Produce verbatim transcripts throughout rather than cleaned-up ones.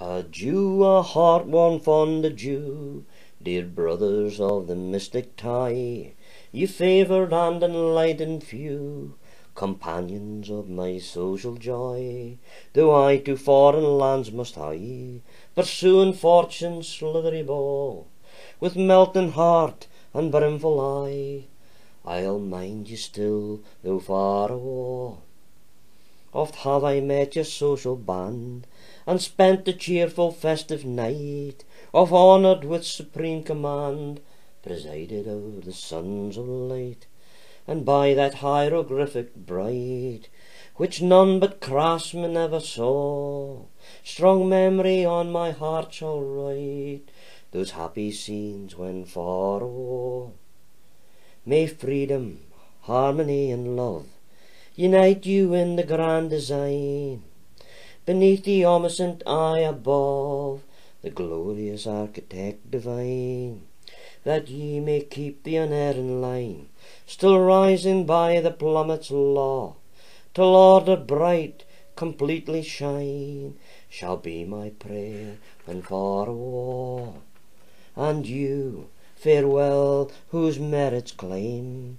A Jew, a heart one fond a Jew, dear brothers of the mystic tie, ye favoured and enlightened few, companions of my social joy. Though I to foreign lands must hie, pursuing fortune's slithery ball, with melting heart and brimful eye, I'll mind ye still, though far awa. Oft have I met your social band, and spent the cheerful festive night, of honoured with supreme command, presided o'er the sons of light, and by that hieroglyphic bright, which none but craftsmen ever saw, strong memory on my heart shall write those happy scenes when far awa. May freedom, harmony, and love unite you in the grand design, beneath the omniscient eye above, the glorious architect divine, that ye may keep the unerring line, still rising by the plummet's law, till order bright completely shine, shall be my prayer when far awa. And you, farewell, whose merits claim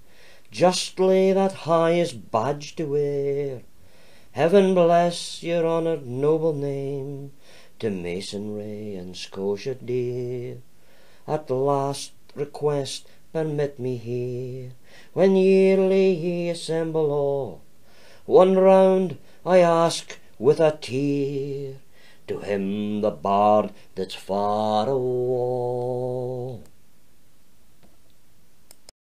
justly that highest badge to wear, heaven bless your honoured noble name, to Masonry and Scotia dear. At last request permit me here, when yearly ye assemble all, one round I ask with a tear, to him the bard that's far awa.